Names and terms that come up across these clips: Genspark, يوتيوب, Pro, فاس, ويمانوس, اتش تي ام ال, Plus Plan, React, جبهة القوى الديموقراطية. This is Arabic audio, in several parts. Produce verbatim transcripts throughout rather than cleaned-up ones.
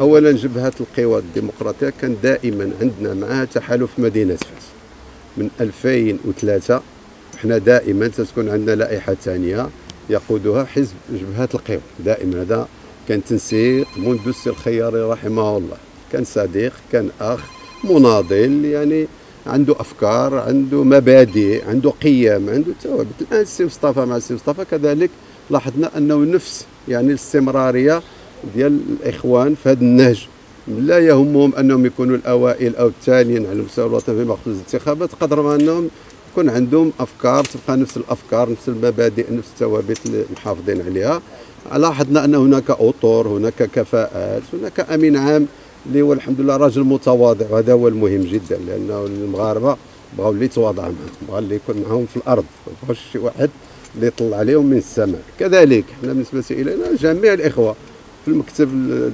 أولا جبهة القوى الديمقراطية كان دائما عندنا معها تحالف مدينة فاس من ألفين وثلاثة. احنا دائما تتكون عندنا لائحة ثانية يقودها حزب جبهة القوى دائما. هذا كان تنسيق منذ السي الخياري رحمه الله، كان صديق، كان أخ، مناضل، يعني عنده أفكار، عنده مبادئ، عنده قيم، عنده ثوابت. الآن السي مصطفى مع السي مصطفى كذلك لاحظنا أنه نفس يعني الاستمرارية ديال الإخوان في هذا النهج. لا يهمهم أنهم يكونوا الأوائل أو التاليين على مستوى الوطن في مخصوص الانتخابات، قدر ما أنهم يكون عندهم أفكار تبقى نفس الأفكار، نفس المبادئ، نفس الثوابت اللي محافظين عليها. لاحظنا أن هناك أطر، هناك كفاءات، هناك أمين عام اللي هو الحمد لله راجل متواضع، وهذا هو المهم جدا، لأنه المغاربة بغاو اللي يتواضع معهم، بغاو اللي يكون معهم في الأرض، ما بغاوش شي واحد اللي يطلع عليهم من السماء. كذلك حنا بالنسبة إلينا جميع الإخوة في المكتب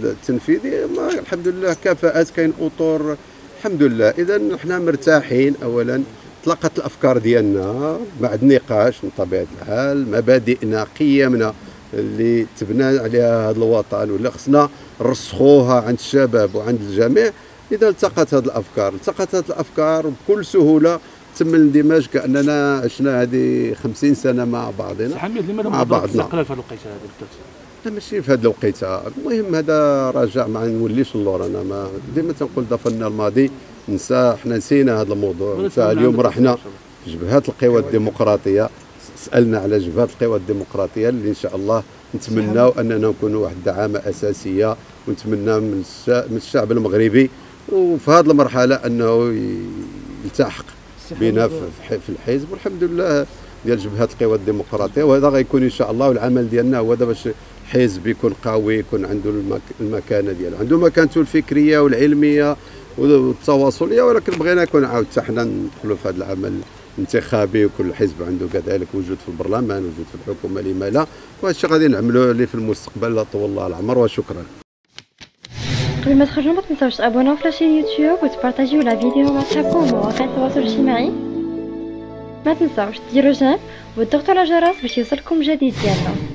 التنفيذي الحمد لله كفاءات، كاين أطر الحمد لله. إذا حنا مرتاحين، أولا تلاقت الأفكار ديالنا بعد نقاش من طبيعة الحال، مبادئنا، قيمنا اللي تبنى عليها هذا الوطن ولا خصنا نرسخوها عند الشباب وعند الجميع. اذا التقت هذه الافكار التقت هذه الافكار بكل سهوله تم الاندماج، كاننا عشنا هذه خمسين سنه مع بعضنا مع بعضنا في هذه الوقيته هذه. لا ماشي في هذه الوقيته، المهم هذا راجع ما نوليش اللور. انا ما ديما تنقول دفنا الماضي، ننسى، حنا نسينا هذا الموضوع. اليوم راه حنا جبهات القوى الديمقراطيه، سألنا على جبهة القوى الديمقراطية اللي إن شاء الله نتمناو أننا نكونوا واحد الدعامة أساسية، ونتمناو من الشعب المغربي وفي هذه المرحلة أنه يلتحق بنا في الحزب، والحمد لله ديال جبهة القوى الديمقراطية. وهذا غيكون إن شاء الله، والعمل ديالنا هو هذا باش الحزب يكون قوي، يكون عنده المكانة ديالو، عنده مكانته الفكرية والعلمية والتواصلية. ولكن بغينا يكون عاود حتى حنا ندخلوا في هذا العمل انتخابي، وكل حزب عنده كذلك وجود في البرلمان، وجود في الحكومه، لما لا. وهذا الشيء غادي نعملوه اللي في المستقبل لا طول الله العمر. وشكرا. قبل ما تخرجوا ما تنساوش تابوناو في لاشين يوتيوب وتبارطاجيو لا فيديو مع صحابكم ومواقع التواصل الاجتماعي. ما تنساوش ديروا جيم وتضغطوا على الجرس باش يوصلكم جديد ديالنا.